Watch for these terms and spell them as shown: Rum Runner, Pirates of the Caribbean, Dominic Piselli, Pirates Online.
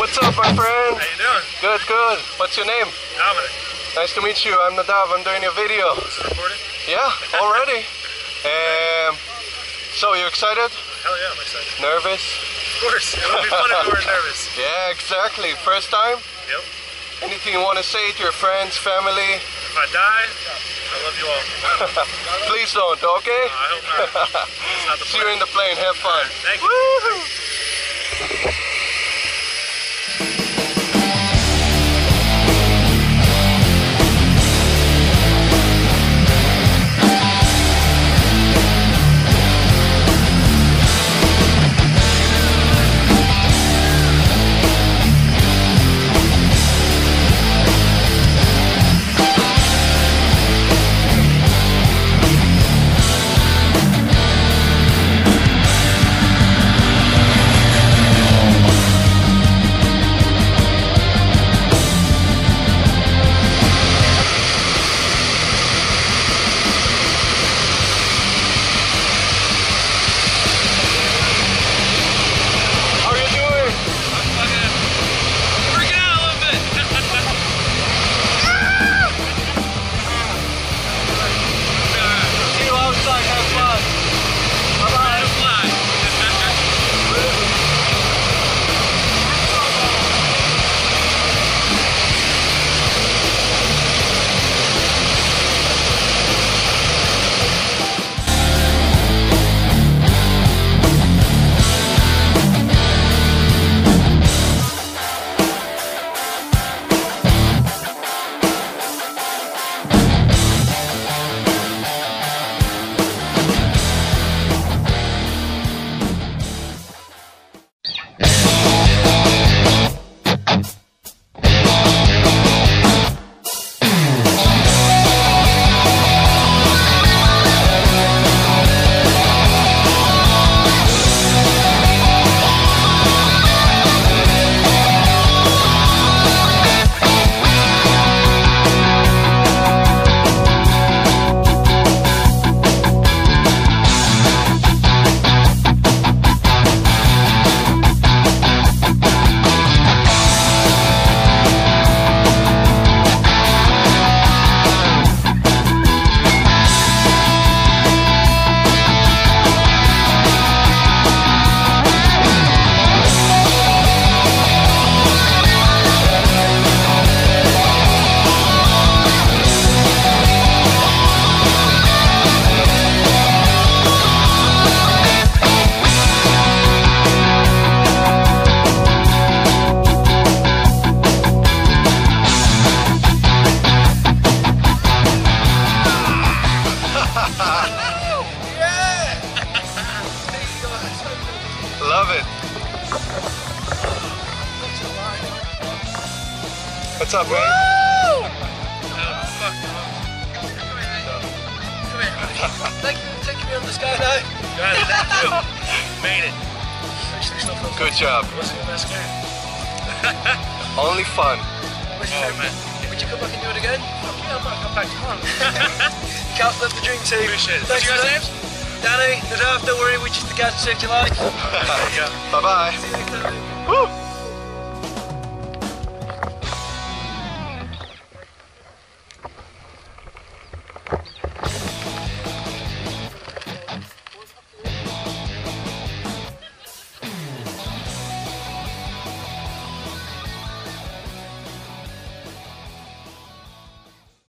What's up, my friend? How you doing? Good, good. What's your name? Dominic. Nice to meet you. I'm Nadav. I'm doing a video. Is it recorded? Yeah, already. So, you excited? Hell yeah, I'm excited. Nervous? Of course. It would be fun if we were nervous. Yeah, exactly. First time? Yep. Anything you want to say to your friends, family? If I die, I love you all. Please don't, okay? No, I hope not. It's not the plan. See you in the plane. Have fun. Right, thank you. Woo-hoo. Love it. What's up, man? Woo! Come here. Thank you for taking me on the skydive. Got it, thank you. Made it. Good job. It wasn't your best game. Only fun. Oh, man. Would you come back and do it again? Fuck yeah, I'm not come back tomorrow. Can't flip the dream team. Appreciate it. Thanks, you guys' names? Danny, Nadav, don't worry, we just the guys who saved your life. There you go. Bye-bye. See you next time. Woo!